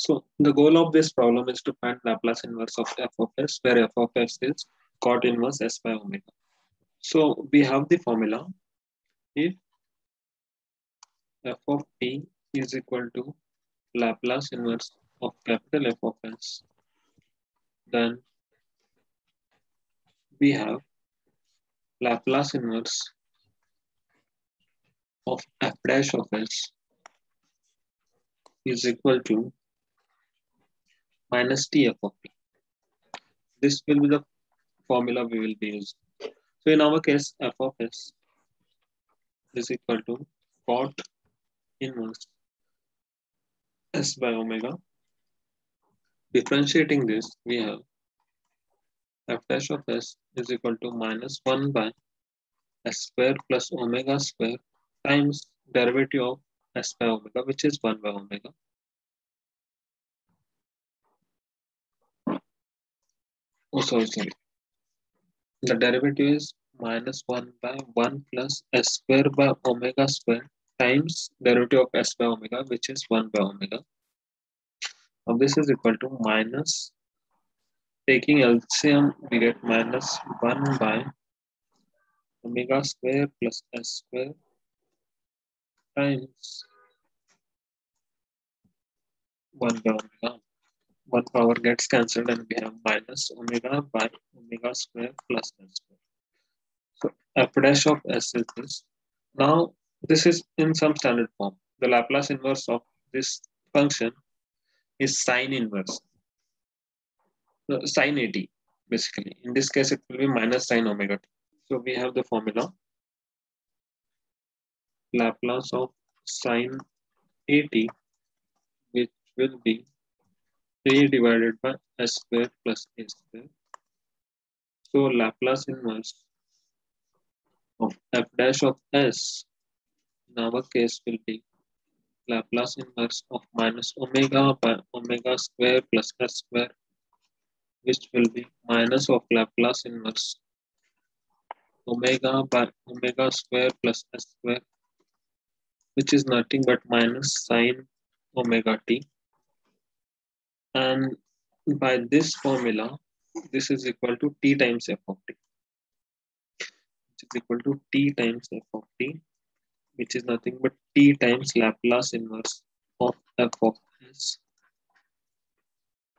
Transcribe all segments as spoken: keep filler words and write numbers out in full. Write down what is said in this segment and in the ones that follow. So the goal of this problem is to find Laplace inverse of f of s, where f of s is cot inverse s by omega. So we have the formula: if f of t is equal to Laplace inverse of capital F of s, then we have Laplace inverse of f dash of s is equal to minus t f of t. This will be the formula we will be using. So in our case, f of s is equal to cot inverse s by omega. Differentiating this, we have f dash of s is equal to minus one by s square plus omega square times derivative of s by omega, which is one by omega. Oh, sorry, sorry. The derivative is minus one by one plus s square by omega square times derivative of s by omega, which is one by omega. Now this is equal to minus, taking L C M, we get minus one by omega square plus s square times one by omega. one power gets cancelled and we have minus omega by omega square plus s square. So f dash of s is this. Now this is in some standard form. The Laplace inverse of this function is sine inverse, so sine eighty basically. In this case, it will be minus sine omega t. So we have the formula Laplace of sine eighty, which will be three divided by s square plus a square. So Laplace inverse of f dash of s in our case will be Laplace inverse of minus omega by omega square plus s square, which will be minus of Laplace inverse omega by omega square plus s square, which is nothing but minus sine omega t. And by this formula, this is equal to t times f of t, which is equal to t times f of t, which is nothing but t times Laplace inverse of f of s.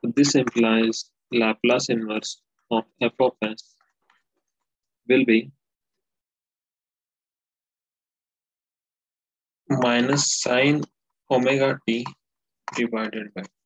So this implies Laplace inverse of f of s will be minus sine omega t divided by